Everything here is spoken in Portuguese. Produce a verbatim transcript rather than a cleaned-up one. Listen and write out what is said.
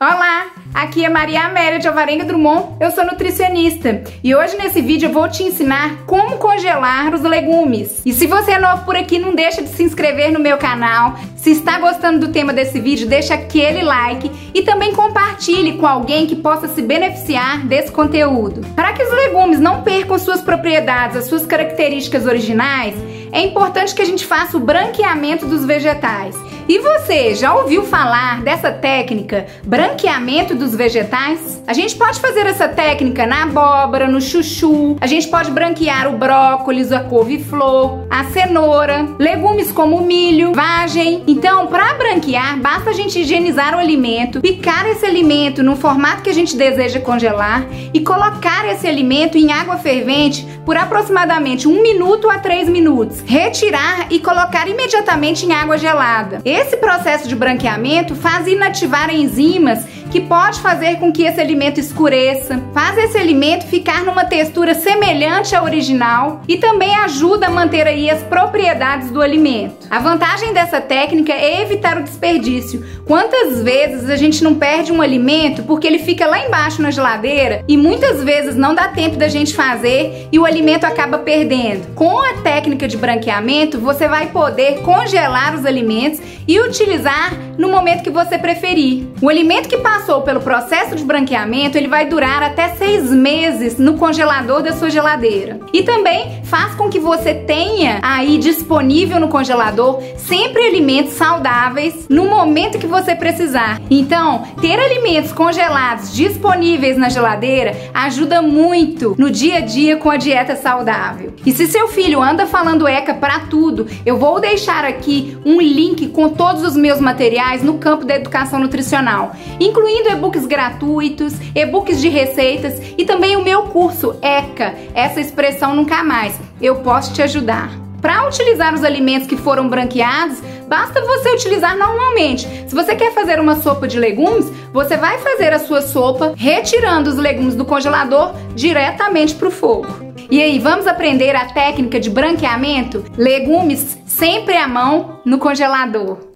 Olá, aqui é Maria Amélia de Alvarenga Drummond, eu sou nutricionista e hoje nesse vídeo eu vou te ensinar como congelar os legumes. E se você é novo por aqui, não deixa de se inscrever no meu canal. Se está gostando do tema desse vídeo, deixa aquele like e também compartilhe com alguém que possa se beneficiar desse conteúdo. Para que os legumes não percam suas propriedades, as suas características originais, é importante que a gente faça o branqueamento dos vegetais. E você, já ouviu falar dessa técnica, branqueamento dos vegetais? A gente pode fazer essa técnica na abóbora, no chuchu, a gente pode branquear o brócolis, a couve-flor, a cenoura, legumes como milho, vagem. Então, para branquear, basta a gente higienizar o alimento, picar esse alimento no formato que a gente deseja congelar e colocar esse alimento em água fervente por aproximadamente um minuto a três minutos. Retirar e colocar imediatamente em água gelada. Esse processo de branqueamento faz inativar enzimas que pode fazer com que esse alimento escureça, faz esse alimento ficar numa textura semelhante à original e também ajuda a manter aí as propriedades do alimento. A vantagem dessa técnica é evitar o desperdício. Quantas vezes a gente não perde um alimento porque ele fica lá embaixo na geladeira e muitas vezes não dá tempo da gente fazer e o alimento acaba perdendo. Com a técnica de branqueamento, você vai poder congelar os alimentos e utilizar no momento que você preferir. O alimento que passou pelo processo de branqueamento, ele vai durar até seis meses no congelador da sua geladeira. E também faz com que você tenha aí disponível no congelador sempre alimentos saudáveis no momento que você precisar. Então, ter alimentos congelados disponíveis na geladeira ajuda muito no dia a dia com a dieta saudável. E se seu filho anda falando eca pra tudo, eu vou deixar aqui um link com todos os meus materiais no campo da educação nutricional, incluindo e-books gratuitos, e-books de receitas e também o meu curso ECA, essa expressão nunca mais, eu posso te ajudar. Para utilizar os alimentos que foram branqueados, basta você utilizar normalmente. Se você quer fazer uma sopa de legumes, você vai fazer a sua sopa retirando os legumes do congelador diretamente para o fogo. E aí, vamos aprender a técnica de branqueamento? Legumes sempre à mão no congelador.